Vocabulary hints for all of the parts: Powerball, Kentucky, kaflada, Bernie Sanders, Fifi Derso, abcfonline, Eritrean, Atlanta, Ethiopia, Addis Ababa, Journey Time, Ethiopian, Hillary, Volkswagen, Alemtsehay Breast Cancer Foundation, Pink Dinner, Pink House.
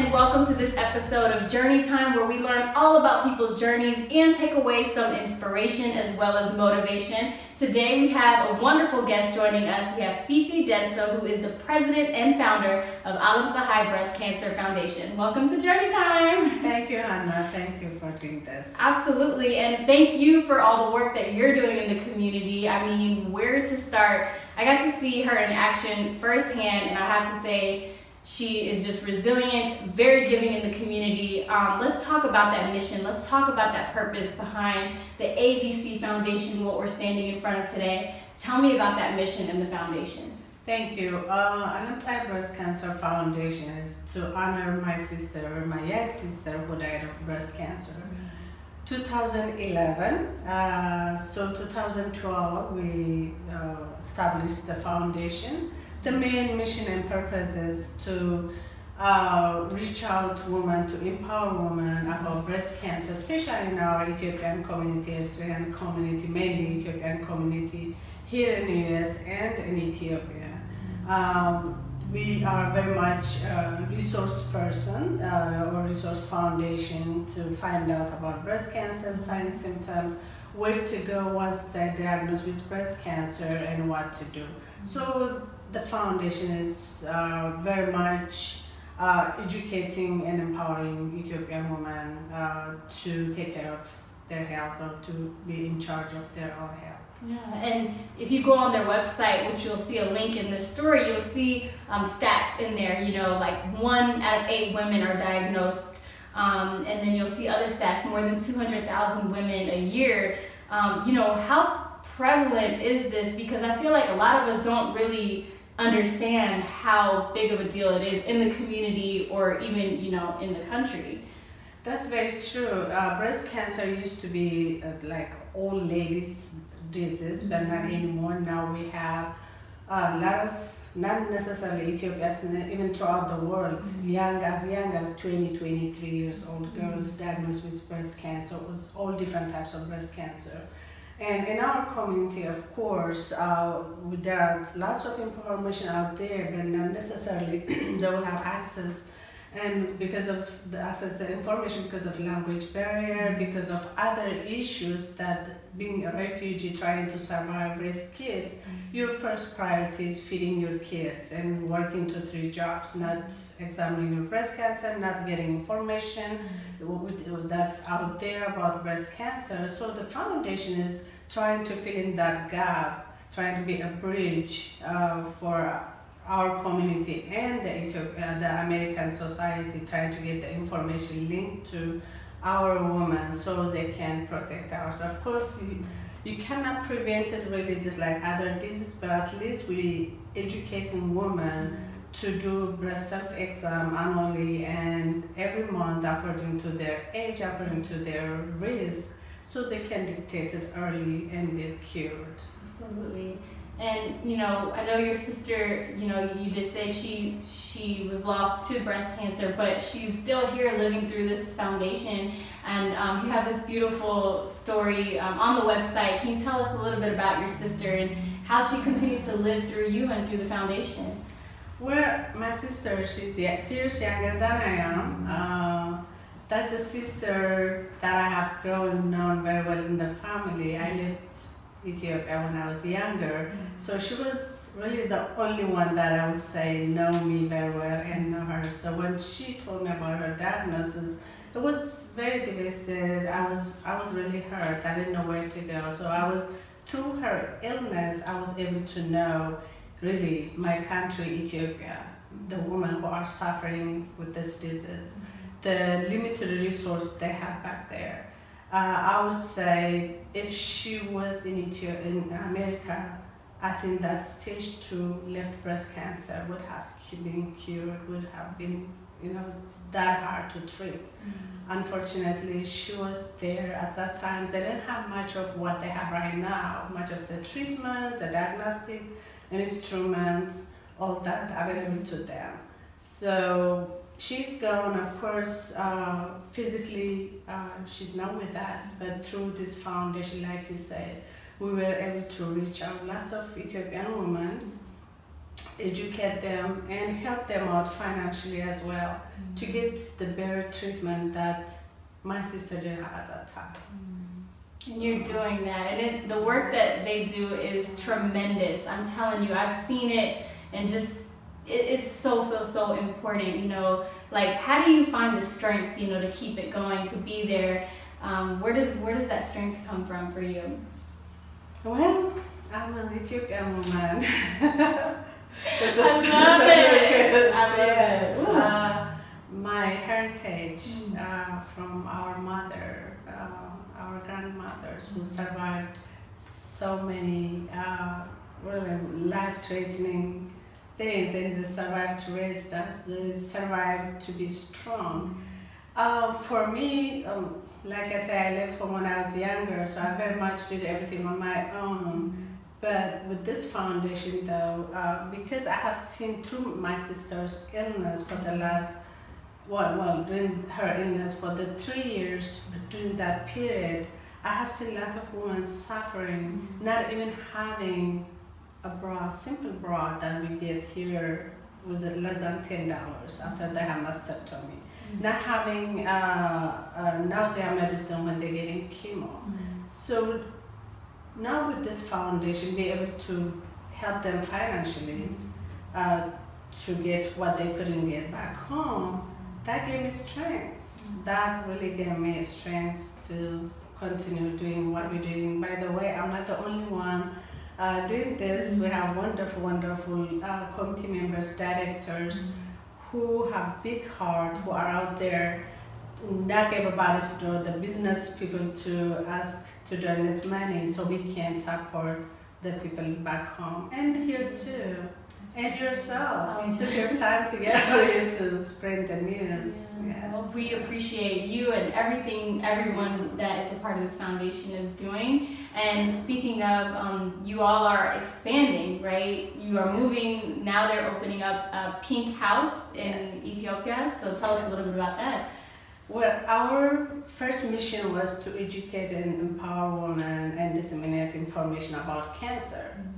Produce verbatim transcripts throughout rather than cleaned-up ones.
and welcome to this episode of Journey Time, where we learn all about people's journeys and take away some inspiration as well as motivation. Today we have a wonderful guest joining us. We have Fifi Derso, who is the president and founder of Alemtsehay Breast Cancer Foundation. Welcome to Journey Time. Thank you, Hannah. Thank you for doing this. Absolutely, and thank you for all the work that you're doing in the community. I mean, where to start? I got to see her in action firsthand, and I have to say, she is just resilient, very giving in the community. Um, let's talk about that mission. Let's talk about that purpose behind the A B C Foundation, what we're standing in front of today. Tell me about that mission and the foundation. Thank you. Uh, Alemtsehay Breast Cancer Foundation is to honor my sister, my ex-sister, who died of breast cancer. two thousand eleven, uh, so two thousand twelve, we uh, established the foundation. The main mission and purpose is to uh, reach out to women, to empower women about breast cancer, especially in our Ethiopian community, Eritrean community, mainly Ethiopian community here in the U S and in Ethiopia. Um, we are very much a resource person uh, or resource foundation to find out about breast cancer, signs, symptoms, where to go once they're diagnosed with breast cancer and what to do. So the foundation is uh, very much uh, educating and empowering Ethiopian women uh, to take care of their health or to be in charge of their own health. Yeah, and if you go on their website, which you'll see a link in this story, you'll see um, stats in there, you know, like one out of eight women are diagnosed, um, and then you'll see other stats, more than two hundred thousand women a year. Um, you know, how prevalent is this? Because I feel like a lot of us don't really understand how big of a deal it is in the community or even, you know, in the country. That's very true. Uh, breast cancer used to be uh, like old ladies' disease, but not anymore. Now we have a lot of, not necessarily Ethiopians, even throughout the world, young as young as twenty, twenty-three years old girls diagnosed with breast cancer, with all different types of breast cancer. And in our community, of course, uh, there are lots of information out there, but not necessarily they will have access. And because of the access to information, because of language barrier, because of other issues that being a refugee, trying to survive, raise kids, mm-hmm. your first priority is feeding your kids and working two, three jobs, not examining your breast cancer, not getting information mm-hmm. that's out there about breast cancer. So the foundation is trying to fill in that gap, trying to be a bridge uh, for our community and the, uh, the American society, trying to get the information linked to our women so they can protect ours. Of course, you, you cannot prevent it really just like other diseases, but at least we educating women to do breast self-exam annually and every month according to their age, according to their risk, so they can detect it early and get cured. Absolutely. And, you know, I know your sister, you know, you did say she she was lost to breast cancer, but she's still here living through this foundation. And um, you have this beautiful story um, on the website. Can you tell us a little bit about your sister and how she continues to live through you and through the foundation? Well, my sister, she's two years younger than I am. Uh, that's a sister that I have grown known very well in the family. I lived Ethiopia when I was younger, so she was really the only one that I would say know me very well and know her. So when she told me about her diagnosis, it was very devastated. I was I was really hurt. I didn't know where to go. So I was, through her illness, I was able to know really my country, Ethiopia, the women who are suffering with this disease, the limited resource they have back there. Uh, I would say if she was in Ethiopia, in America, I think that stage two left breast cancer would have been cured, would have been, you know, that hard to treat. Mm-hmm. Unfortunately, she was there at that time. They didn't have much of what they have right now, much of the treatment, the diagnostic, and instruments, all that available to them. So she's gone, of course, uh, physically, uh, she's not with us, but through this foundation, like you said, we were able to reach out lots of Ethiopian women educate them and help them out financially as well, mm-hmm. to get the better treatment that my sister did at that time. Mm-hmm. And you're doing that, and it, the work that they do is tremendous. I'm telling you, I've seen it, and just it, it's so so so important. You know, like, how do you find the strength, you know, to keep it going, to be there? Um, where does where does that strength come from for you? Well, I'm an Ethiopian woman. I love it. I love yes. it. Uh, my heritage mm. uh, from our mother, uh, our grandmothers, mm. who survived so many uh, really life-threatening things, and they survived to raise us. They survived to be strong. Uh, for me, um, like I said, I left home when I was younger, so I very much did everything on my own. But with this foundation, though, uh, because I have seen through my sister's illness for the last, well, well, during her illness for the three years, but during that period, I have seen lots of women suffering, not even having a bra, simple bra that we get here with less than ten dollars after they have mastectomy, mm-hmm. not having uh, uh, nausea medicine when they're getting chemo. Mm-hmm. So, now with this foundation, be able to help them financially uh, to get what they couldn't get back home, that gave me strength. That really gave me strength to continue doing what we're doing. By the way, I'm not the only one uh, doing this. We have wonderful, wonderful uh, committee members, directors who have big heart, who are out there. Not everybody to the business people to ask to donate money so we can support the people back home and here too. And yourself. You took your time together to spread the news. Yeah. Yes. Well, we appreciate you and everything everyone that is a part of this foundation is doing. And speaking of, um, you all are expanding, right? You are moving, now they're opening up a Pink House in yes. Ethiopia. So tell us a little bit about that. Well, our first mission was to educate and empower women and disseminate information about cancer mm-hmm.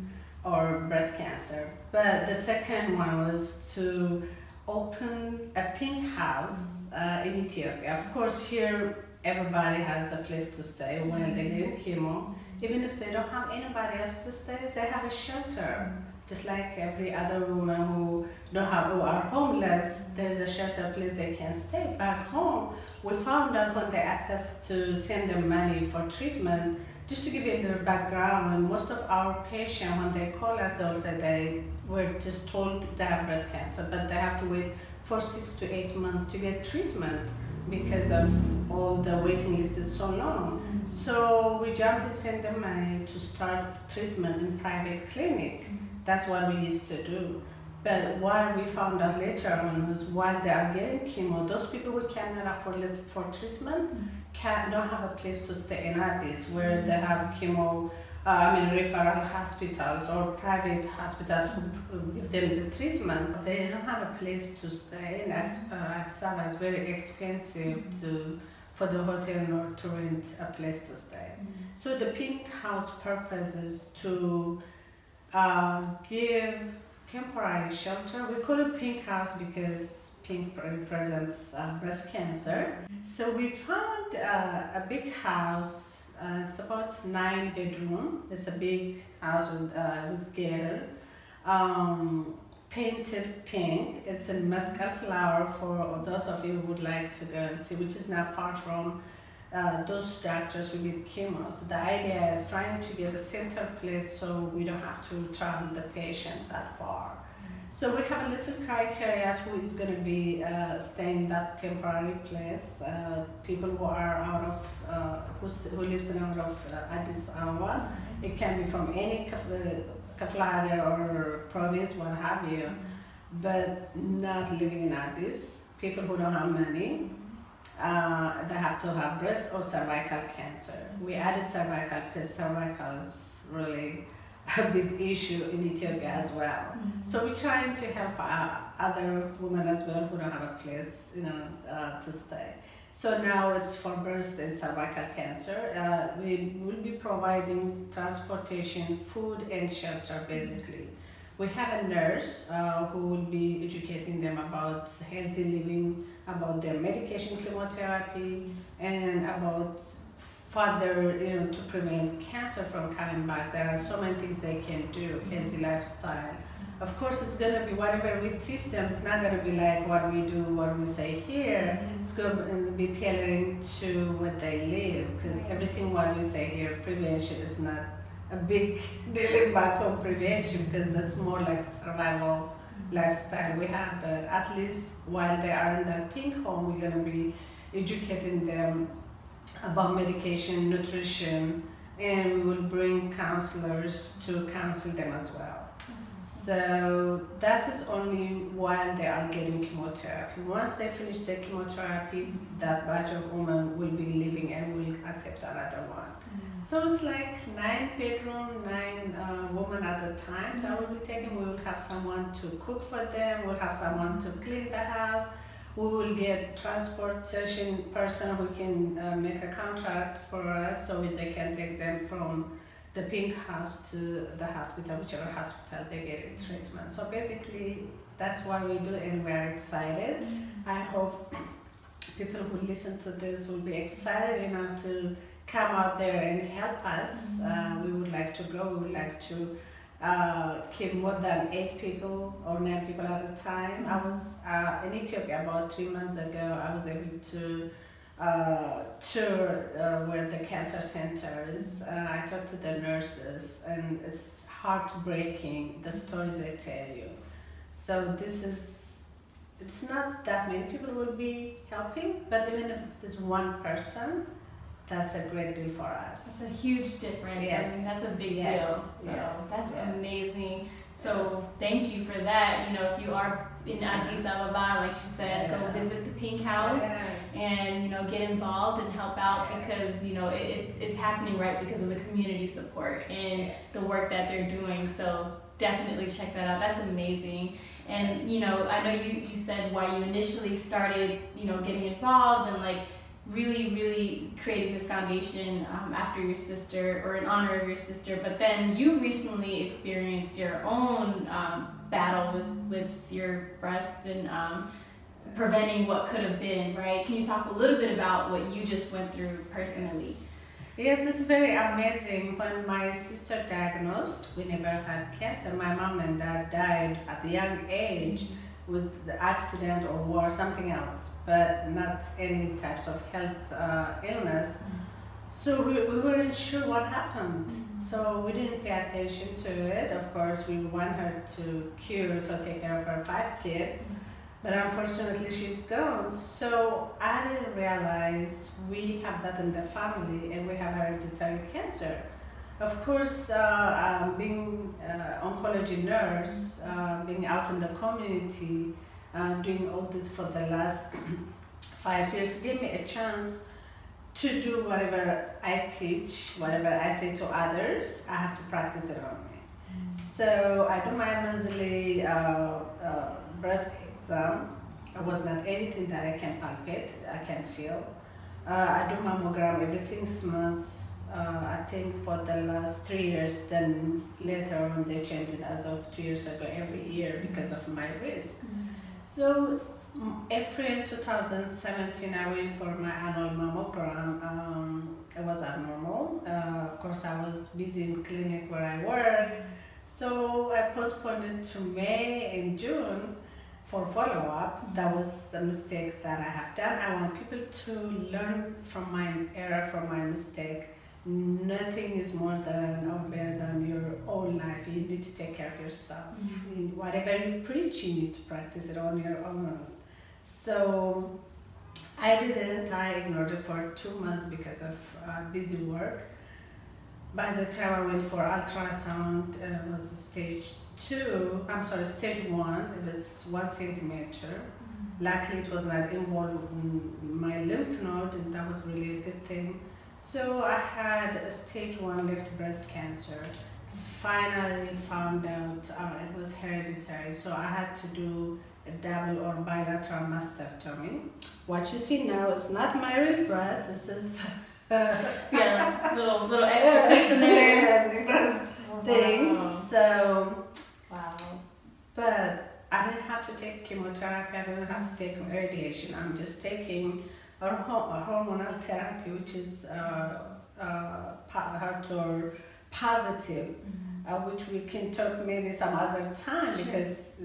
or breast cancer. But the second one was to open a Pink House uh, in Ethiopia. Of course, here everybody has a place to stay when they get chemo. Even if they don't have anybody else to stay, they have a shelter. Just like every other woman who don't have, who are homeless, there's a shelter place they can stay back home. We found out when they asked us to send them money for treatment, just to give you a little background, and most of our patients, when they call us, they'll say they were just told they have breast cancer, but they have to wait for six to eight months to get treatment because of all the waiting list is so long. Mm-hmm. So we jumped and sent them money to start treatment in private clinic. That's what we used to do. But what we found out later on was while they are getting chemo, those people who cannot afford it for treatment can, don't have a place to stay in Addis, where they have chemo, uh, I mean referral hospitals or private hospitals who give them the treatment. They don't have a place to stay in Addis Ababa. It's very expensive to, for the hotel or to rent a place to stay. So the Pink House purpose is to Uh, give temporary shelter. We call it Pink House because pink represents uh, breast cancer. So we found uh, a big house. Uh, it's about nine bedroom. It's a big house with uh, with girl, um, painted pink. It's a mescal flower for those of you who would like to go and see, which is not far from Uh, those doctors will give chemo. So the idea is trying to get a center place so we don't have to travel the patient that far. Mm-hmm. So we have a little criteria as who is going to be uh, staying in that temporary place. Uh, people who are out of, uh, who's, who lives in out of uh, Addis Ababa. Mm-hmm. It can be from any kaflada or province, what have you, but not living in Addis. People who don't have money. Uh, they have to have breast or cervical cancer. We added cervical because cervical is really a big issue in Ethiopia as well. Mm-hmm. So we're trying to help uh, other women as well who don't have a place, you know, uh, to stay. So now it's for breast and cervical cancer. Uh, we will be providing transportation, food, and shelter basically. We have a nurse uh, who will be educating them about healthy living, about their medication, chemotherapy, and about further, you know, to prevent cancer from coming back. There are so many things they can do, healthy lifestyle. Of course, it's going to be whatever we teach them. It's not going to be like what we do, what we say here. It's going to be tailoring to what they live, because everything what we say here, prevention is not a big deal back on prevention, because that's more like survival lifestyle we have. But at least while they are in that pink home, we're going to be educating them about medication, nutrition, and we will bring counselors to counsel them as well. So that is only while they are getting chemotherapy. Once they finish their chemotherapy, that batch of women will be leaving and will accept another one. Mm-hmm. So it's like nine bedroom, nine uh, women at a time mm-hmm. that will be taken. We will have someone to cook for them, we'll have someone to clean the house, we will get transportation person who can uh, make a contract for us so they can take them from the pink house to the hospital, whichever hospital they get in treatment. So basically, that's what we do, and we're excited. Mm-hmm. I hope people who listen to this will be excited enough to come out there and help us. Mm-hmm. uh, we would like to grow, we would like to uh, keep more than eight people or nine people at a time. Mm-hmm. I was uh, in Ethiopia about three months ago. I was able to Uh, tour uh, where the cancer center is. Uh, I talked to the nurses, and it's heartbreaking the stories they tell you. So this is, it's not that many people will be helping, but even if there's one person, that's a great deal for us. That's a huge difference. Yes. I mean, that's a big yes. deal. So yes. that's yes. amazing. So yes. thank you for that. You know, if you are in Addis Ababa, like she said, yeah. go visit the pink house yes. and, you know, get involved and help out yes. because, you know, it, it, it's happening right because of the community support and yes. the work that they're doing. So definitely check that out. That's amazing. And, you know, I know you, you said why you initially started, you know, getting involved and, like, really, really creating this foundation um, after your sister, or in honor of your sister, but then you recently experienced your own um, battle with, with your breasts and um, preventing what could have been, right? Can you talk a little bit about what you just went through personally? Yes, it's very amazing. When my sister diagnosed, we never had cancer. My mom and dad died at a young age with the accident or war, something else, but not any types of health uh, illness. So we, we weren't sure what happened. Mm-hmm. So we didn't pay attention to it. Of course, we want her to cure, so take care of her five kids, mm-hmm. but unfortunately she's gone. So I didn't realize we have that in the family, and we have hereditary cancer. Of course, uh, um, being an uh, oncology nurse, uh, being out in the community, uh, doing all this for the last five years, gave me a chance to do whatever I teach, whatever I say to others, I have to practice it on me. Mm-hmm. So I do my monthly uh, uh, breast exam. It was not anything that I can palpate, I can feel. Uh, I do mammogram every six months. Uh, I think for the last three years, then later on they changed it as of two years ago every year because of my risk. Mm-hmm. So April two thousand seventeen, I went for my annual mammogram. Um, it was abnormal. Uh, of course, I was busy in clinic where I work. So I postponed it to May and June for follow-up. That was a mistake that I have done. I want people to learn from my error, from my mistake. Nothing is more than or better than your own life. You need to take care of yourself. Mm-hmm. Whatever you preach, you need to practice it on your own. So I didn't. I ignored it for two months because of uh, busy work. By the time I went for ultrasound, uh, it was stage two. I'm sorry, stage one. If it's one centimeter. Mm-hmm. Luckily, it was not involved in my lymph node, and that was really a good thing. So I had a stage one left breast cancer. Finally found out uh, it was hereditary, so I had to do a double or bilateral mastectomy. What you see now is not my real breast. This is yeah, little little extra cushion there. Thing. Wow. So wow. take chemotherapy, I don't have to take radiation. I'm just taking a, a hormonal therapy, which is uh, uh, H E R two positive, mm-hmm. uh, which we can talk maybe some other time, sure. because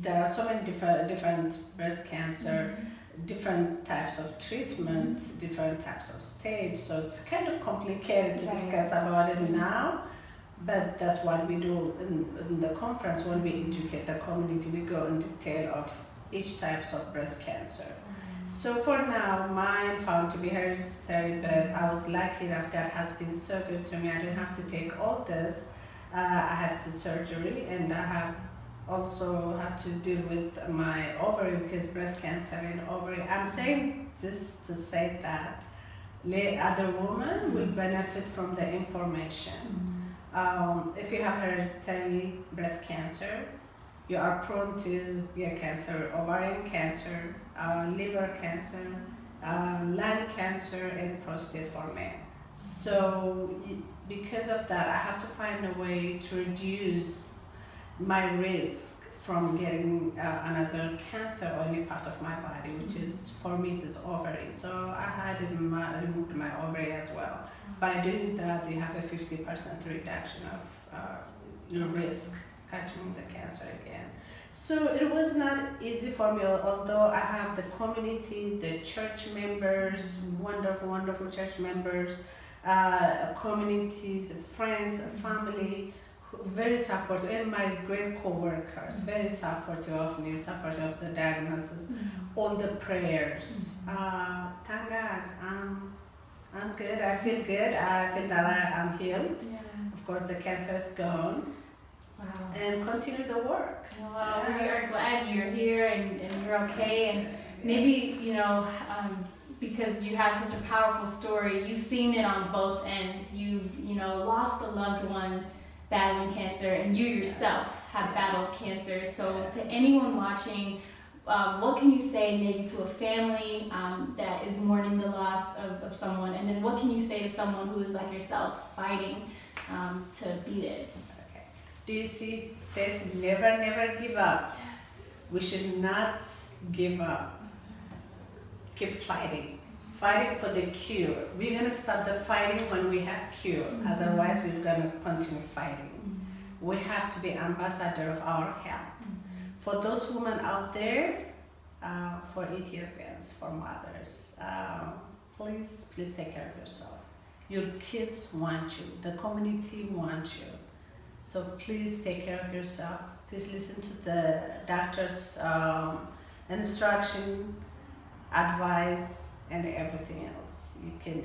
there are so many different, different breast cancer, mm-hmm. different types of treatment, mm-hmm. different types of stage, so it's kind of complicated to right. discuss about it now. But that's what we do in, in the conference. When we educate the community, we go in detail of each types of breast cancer. Mm-hmm. So for now, mine found to be hereditary, but I was lucky enough that has been so good to me. I didn't have to take all this. Uh, I had the surgery, and I have also had to deal with my ovary, because breast cancer in ovary. I'm saying this to say that the other women mm-hmm. will benefit from the information. Mm-hmm. Um, if you have hereditary breast cancer, you are prone to yeah, cancer, ovarian cancer, uh, liver cancer, uh, lung cancer, and prostate for men. So because of that, I have to find a way to reduce my risk from getting uh, another cancer or any part of my body, which is, for me, it is ovary. So I had it my, removed my ovary as well. By doing that, you have a fifty percent reduction of uh, your risk catching the cancer again. So it was not easy for me, although I have the community, the church members, wonderful, wonderful church members, uh, communities, friends, family, very supportive, and my great co-workers, very supportive of me, supportive of the diagnosis, mm-hmm. all the prayers. Mm-hmm. uh, thank God. Um, I'm good. I feel good. I feel that I, I'm healed. Yeah. Of course, the cancer is gone. Wow. And continue the work. Wow. Yeah. We are glad you're here and, and you're okay. And maybe, you know, um, because you have such a powerful story, you've seen it on both ends. You've, you know, lost a loved one battling cancer, and you yourself have yes. battled cancer. So to anyone watching, Um, what can you say maybe to a family um, that is mourning the loss of, of someone, and then what can you say to someone who is like yourself fighting um, to beat it? Okay. D C says never, never give up. Yes. We should not give up. Keep fighting. Fighting for the cure. We're going to stop the fighting when we have cure. Mm-hmm. Otherwise, we're going to continue fighting. Mm-hmm. We have to be ambassador of our health. For those women out there, uh, for Ethiopians, for mothers, uh, please, please take care of yourself. Your kids want you, the community wants you. So please take care of yourself. Please listen to the doctor's um, instruction, advice, and everything else. You can,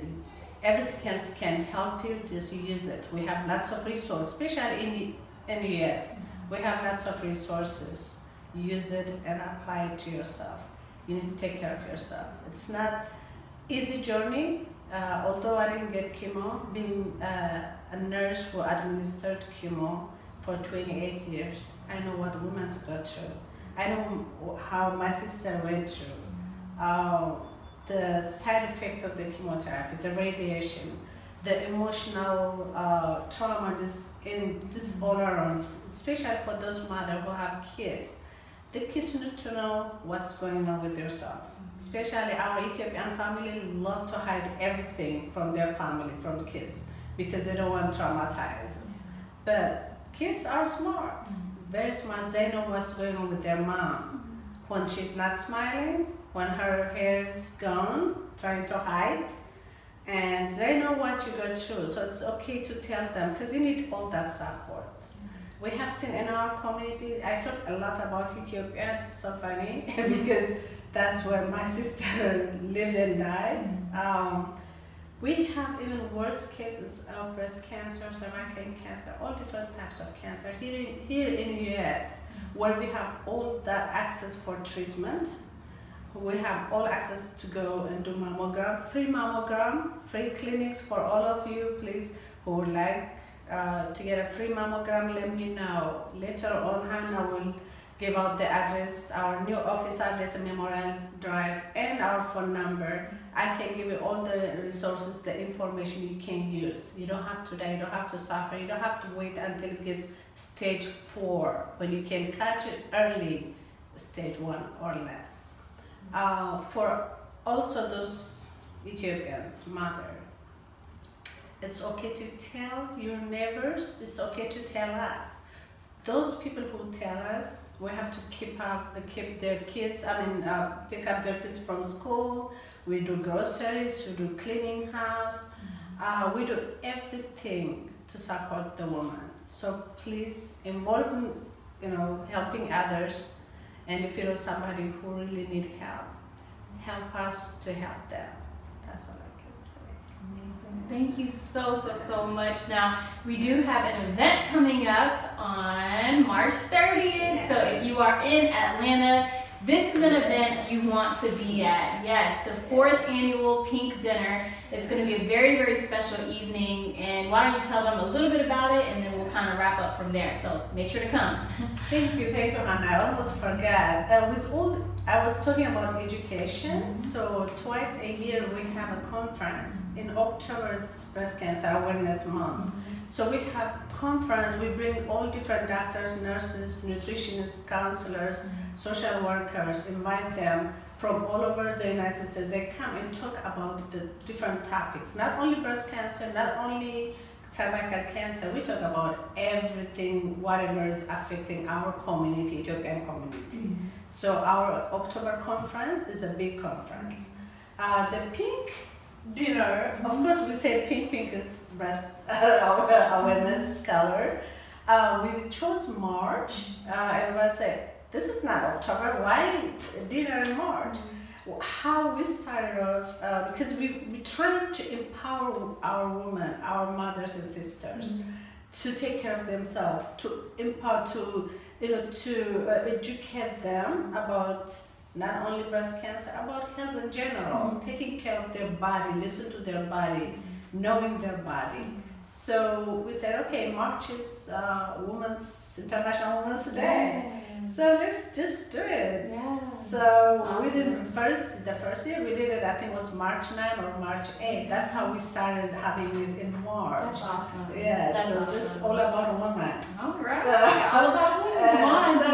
everything else can help you, just use it. We have lots of resources, especially in the U S. We have lots of resources. Use it and apply it to yourself. You need to take care of yourself. It's not easy journey. Uh, although I didn't get chemo, being uh, a nurse who administered chemo for twenty-eight years, I know what women go through. I know how my sister went through. Uh, the side effect of the chemotherapy, the radiation, the emotional uh, trauma, this in this all around, especially for those mothers who have kids. The kids need to know what's going on with yourself. Especially our Ethiopian family love to hide everything from their family, from kids, because they don't want to traumatize. Yeah. But kids are smart, mm-hmm. very smart. They know what's going on with their mom. Mm-hmm. When she's not smiling, when her hair's gone, trying to hide, and they know what you go through. So it's okay to tell them, because you need all that support. We have seen in our community, I talk a lot about Ethiopia, it's so funny, because that's where my sister lived and died. Um, we have even worse cases of breast cancer, cervical cancer, all different types of cancer here in, here in the U S, where we have all that access for treatment. We have all access to go and do mammogram, free mammogram, free clinics for all of you, please, who would like Uh, to get a free mammogram, let me know. Later on, Hannah will give out the address, our new office address, Memorial Drive, and our phone number. I can give you all the resources, the information you can use. You don't have to die, you don't have to suffer, you don't have to wait until it gets stage four, when you can catch it early, stage one or less. Uh, for also those Ethiopians, mother, it's okay to tell your neighbors, it's okay to tell us. Those people who tell us, we have to keep up, keep their kids, I mean, uh, pick up their kids from school, we do groceries, we do cleaning house, uh, we do everything to support the woman. So please involve, you know, helping others, and if you know somebody who really need help, help us to help them. That's all I can say. Amazing. Thank you so, so, so much. Now, we do have an event coming up on March thirtieth. Yes. So if you are in Atlanta, this is an event you want to be at. Yes, the fourth annual Pink Dinner. It's going to be a very, very special evening. And why don't you tell them a little bit about it, and then we'll kind of wrap up from there. So make sure to come. Thank you, thank you, Hannah. I almost forgot. Uh, with all, I was talking about education. Mm-hmm. So twice a year we have a conference. In October's Breast Cancer Awareness Month. Mm-hmm. So we have conference. We bring all different doctors, nurses, nutritionists, counselors, mm-hmm. social workers. Invite them from all over the United States. They come and talk about the different topics. Not only breast cancer, not only cervical cancer. We talk about everything, whatever is affecting our community, Ethiopian community. Mm-hmm. So our October conference is a big conference. Uh, the Pink Dinner, of course we say pink, pink is breast awareness color. Uh, we chose March, uh, everyone said, this is not October, why dinner in March? How we started off, uh, because we, we trying to empower our women, our mothers and sisters, mm-hmm. to take care of themselves, to empower, to, you know, to uh, educate them about not only breast cancer, about health in general, mm-hmm. taking care of their body, listen to their body, knowing their body. So we said, okay, March is uh, Women's International Women's Day, yeah. So let's just do it. Yeah. So awesome. We did first, the first year we did it, I think it was March ninth or March eighth. That's how we started having it in March. That's awesome. Yeah, that's so awesome. This is all about women. All right, so, yeah, all about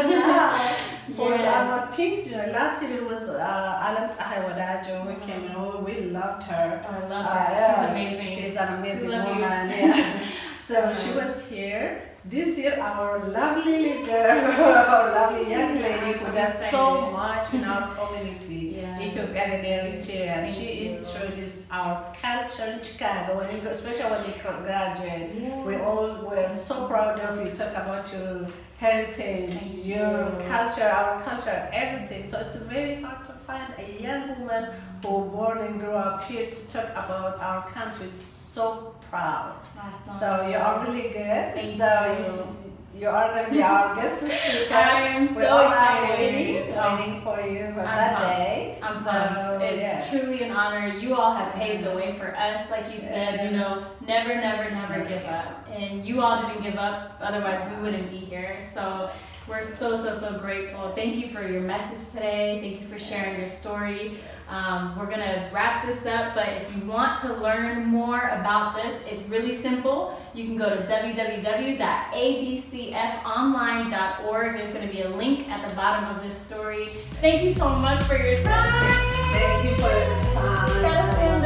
women. Yeah. For our Pink Dinner, last year it was Alemtsehay uh, we came and we loved her. I love her. Uh, yeah, she's amazing. She's an amazing woman. Yeah. So she was here. This year our lovely leader, our lovely young lady who does so much in our community, yeah. Ethiopian and Eritrean. She introduced our culture in Chicago, when you, especially when you graduate. Yeah. We all were so proud of you, talk about your heritage, you. your culture, our culture, everything. So it's very hard to find a young woman who born and grew up here to talk about our country. It's so proud. Awesome. So you are really good. Thank so you. You, you are going to be our guest speaker. I am so excited. Waiting, oh. waiting for you for I'm that pumped. day. I'm so, pumped. It's yes. truly an honor. You all have paved the way for us. Like you said, yeah. you know, never, never, never give up. And you all didn't give up. Otherwise, we wouldn't be here. So we're so, so, so grateful. Thank you for your message today. Thank you for sharing your story. Um, we're gonna wrap this up, but if you want to learn more about this, it's really simple. You can go to w w w dot a b c f online dot org. There's gonna be a link at the bottom of this story. Thank you so much for your time. Thank you for your time.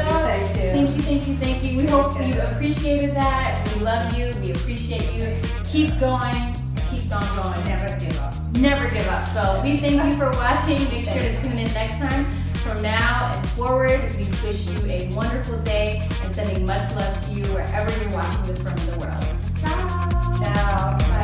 Thank you. Thank you, thank you, thank you. We hope you appreciated that. We love you, we appreciate you. Keep going. Don't go and never give up. Never give up. So we thank you for watching. Make sure to tune in next time. From now and forward, we wish you a wonderful day and sending much love to you wherever you're watching this from in the world. Ciao. Ciao.